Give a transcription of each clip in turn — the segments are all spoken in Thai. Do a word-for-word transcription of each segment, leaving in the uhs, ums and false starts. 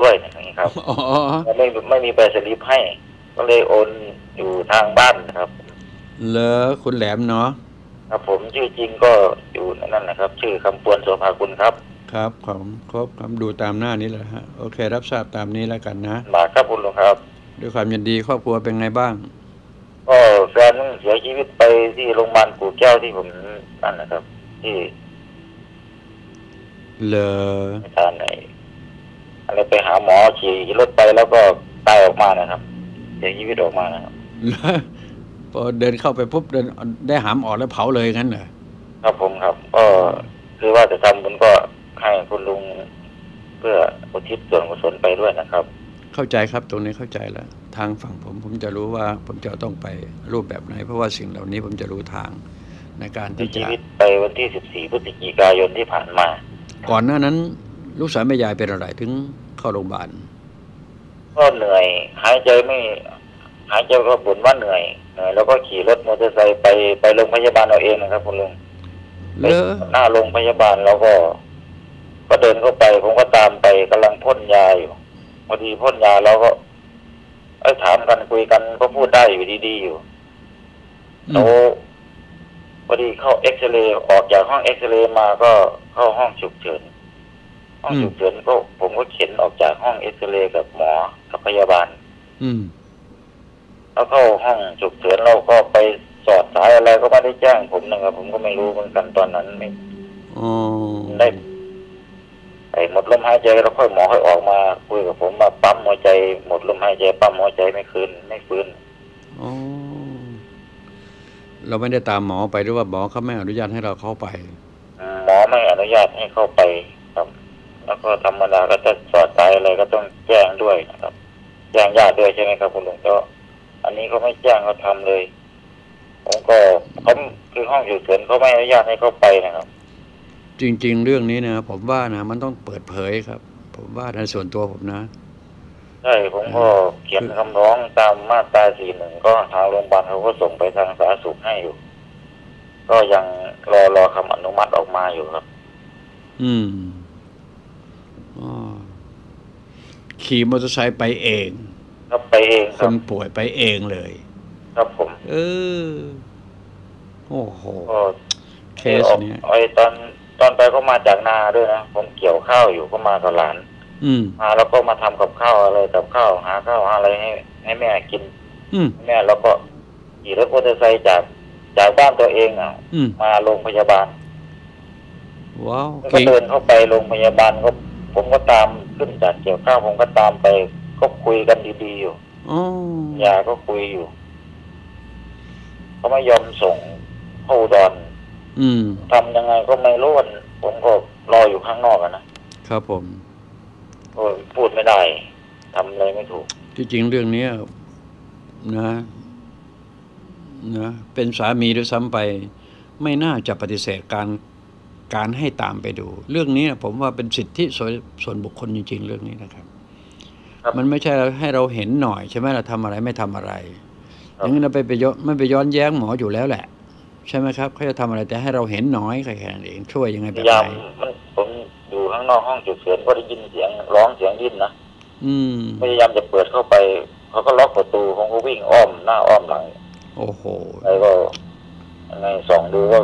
ด้วยนะครับอ๋อไม่ไม่มีใบสลิปให้ก็เลยโอนอยู่ทางบ้านนะครับเหรอคุณแหลมเนาะครับผมชื่อจริงก็อยู่นั่นนะครับชื่อคำปวนโสภาคุณครับครับของครบครับดูตามหน้านี้แหละฮะโอเครับทราบตามนี้แล้วกันนะมาครับคุณลุงครับด้วยความยินดีครอบครัวเป็นไงบ้างก็แฟนเสียชีวิตไปที่โรงพยาบาลกู่แก้วที่ผมนั่นนะครับที่เลอทานไหนอะไรไปหาหมอขี่รถไปแล้วก็ตายออกมานะครับเสียชีวิตออกมานะครับพอเดินเข้าไปปุ๊บเดินได้หามออกแล้วเผาเลยงั้นเหรอครับผมครับก็คือว่าจะทำบุญก็ให้คุณลุงเพื่ออุทิศส่วนกุศลไปด้วยนะครับเข้าใจครับตรงนี้เข้าใจแล้วทางฝั่งผมผมจะรู้ว่าผมจะต้องไปรูปแบบไหนเพราะว่าสิ่งเหล่านี้ผมจะรู้ทางในการที่จะไปวันที่สิบสี่พฤศจิกายนที่ผ่านมาก่อนหน้านั้นลูกสาวแม่ยายเป็นอะไรถึงเข้าโรงพยาบาลก็เหนื่อยหายใจไม่หายใจก็บ่นว่าเหนื่อยเหนื่อยแล้วก็ขี่รถมอเตอร์ไซค์ไปไปโรงพยาบาลเอาเองนะครับคุณลุงไปหน้าโรงพยาบาลแล้วก็ก็เดินเข้าไปผมก็ตามไปกำลังพ่นยาอยู่พอดีพ่นยาแล้วก็ไอ้ถามกันคุยกันก็พูดได้อยู่ดีๆอยู่แล้วพอดีเข้าเอ็กซเรย์ออกจากห้องเอ็กซเรย์มาก็เข้าห้องฉุกเฉินห้องฉุกเฉินก็ผมก็เข็นออกจากห้องเอ็กซเรย์กับหมอกับพยาบาลอืมแล้วเข้าห้องฉุกเฉินเราก็ไปสอดสายอะไรก็ไม่ได้แจ้งผมนะครับผมก็ไม่รู้เหมือนกันตอนนั้นไม่ได้ไอ้หมดลมหายใจแล้วค่อยหมอค่อยออกมาคุยกับผมมาปั๊มหัวใจหมดลมหายใจปั๊มหัวใจไม่คืนไม่ฟื้นอ๋อเราไม่ได้ตามหมอไปหรือว่าหมอเขาไม่อนุญาตให้เราเข้าไปหมอไม่อนุญาตให้เข้าไปครับแล้วก็ธรรมดาก็จะสอดสายอะไรก็ต้องแจ้งด้วยนะครับแจ้งญาติด้วยใช่ไหมครับคุณหลวงเจ้าอันนี้เขาไม่แจ้งเขาทำเลยผมก็เขาคือห้องฉุกเฉินเขาไม่อนุญาตให้เข้าไปนะครับจริงๆเรื่องนี้นะผมว่านะมันต้องเปิดเผยครับผมว่าในส่วนตัวผมนะใช่ผมก็เขียนคำร้องตามมาตราสี่หนึ่งก็ทางโรงพยาบาลเขาก็ส่งไปทางสาธารณสุขให้อยู่ก็ยังรอรอคำอนุมัติออกมาอยู่ครับอืมอ๋อขี่มอเตอร์ไซค์ไปเองครับไปเองคนป่วยไปเองเลยครับผมเออโอ้โหเคสนี้ไอ้ตอนตอนไปก็มาจากนาด้วยนะผมเกี่ยวข้าวอยู่ก็มากับหลานอืมมาแล้วก็มาทำกับข้าวอะไรกับข้าวหาข้าวหาอะไรให้ให้แม่กินอืมแม่แล้วก็ขี่รถมอเตอร์ไซค์จากจากบ้านตัวเองอ่ะมาโรงพยาบาลว้าวก็เดินเข้าไปโรงพยาบาลก็ผมก็ตามขึ้นจากเกี่ยวข้าวผมก็ตามไปก็คุยกันดีๆอยู่อือยาก็คุยอยู่เขาไม่ยอมส่งเข้าอุดรอืมทำยังไงก็ไม่รู้วันผมก็รออยู่ข้างนอกนะครับผมพูดไม่ได้ทำอะไรไม่ถูกที่จริงเรื่องนี้นะนะเป็นสามีด้วยซ้ำไปไม่น่าจะปฏิเสธการการให้ตามไปดูเรื่องนี้ผมว่าเป็นสิทธิส่วนบุคคลจริงๆเรื่องนี้นะครับมันไม่ใช่ให้เราเห็นหน่อยใช่ไหมเราทำอะไรไม่ทำอะไรอย่างนั้นเราไปไปย้อนไม่ไปย้อนแย้งหมออยู่แล้วแหละใช่ไหมครับเขาจะทำอะไรแต่ให้เราเห็นน้อยแค่แค่นั้นเองช่วยยังไงแบบไหนมันผมอยู่ข้างนอกห้องฉุกเฉินก็ได้ยินเสียงร้องเสียงดิ้นนะอืมพยายามจะเปิดเข้าไปเขาก็ล็อกประตูผมก็วิ่งอ้อมหน้าอ้อมหลังโอ้โหแล้วก็ในส่องดูว่า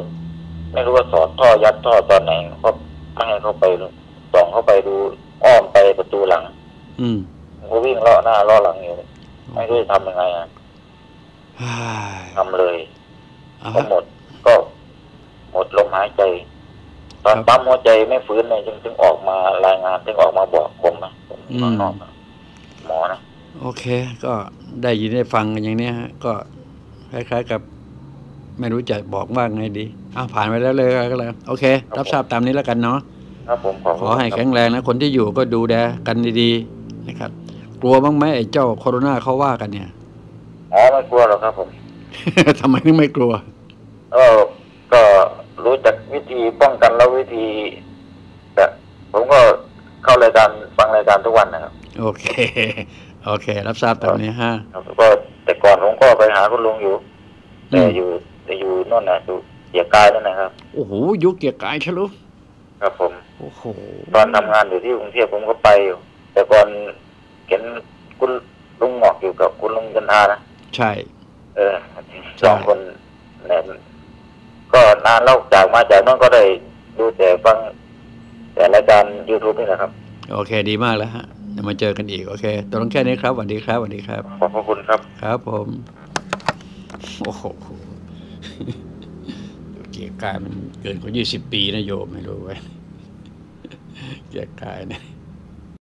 ไม่รู้ว่าสอดท่อยัดท่อตอนไหนก็ไม่ให้เข้าไปส่องเข้าไปดูอ้อมไปประตูหลังอืมผมก็วิ่งเลาะหน้าเลาะหลังอยู่ไม่รู้จะทำยังไงอ่ะทำเลยก็หมดก็หมดลมหายใจตอนปั๊มหัวใจไม่ฟื้นเลยจึงถึงออกมารายงานถึงออกมาบอกผมนะผมน้องหมอนะโอเคก็ได้ยินได้ฟังกันอย่างนี้ฮะก็คล้ายๆกับไม่รู้จะบอกว่าไงดีอ้าวผ่านไปแล้วเลยก็แล้วโอเครับทราบตามนี้แล้วกันเนาะครับผมขอขอให้แข็งแรงนะคนที่อยู่ก็ดูแลกันดีๆนะครับกลัวบ้างไหมไอ้เจ้าโคโรนาเขาว่ากันเนี่ยอ๋อไม่กลัวหรอกครับผมทำไมถึงไม่กลัวเออก็รู้จักวิธีป้องกันแล้ววิธีแต่ผมก็เข้ารายการฟังรายการทุกวันนะครับโอเคโอเครับทราบตอนนี้ฮะก็แต่ก่อนผมก็ไปหาคุณลุงอยู่แต่อยู่แต่อยู่นั่นนะอยู่เกียร์กายนั่นนะครับโอ้โหยุคเกียร์กายใช่หรือครับผมโอ้โหตอนทำงานอยู่ที่กรุงเทพผมก็ไปอยู่แต่ก่อน านะใช่เออสองคนเนี่ยก็นานเล่าจากมาจากนั่นก็ได้ดูแต่ฟังแต่รายการ ยูทูบ นี่แหละครับโอเคดีมากแล้วฮะมาเจอกันอีกโอเคตรงแค่นี้ครับสวัสดีครับสวัสดีครับขอบพระคุณครับครับผมโอ้โหเกียร์กายมันเกินกว่ายี่สิบปีนะโยมไม่รู้ไว้เกียร์กายนะ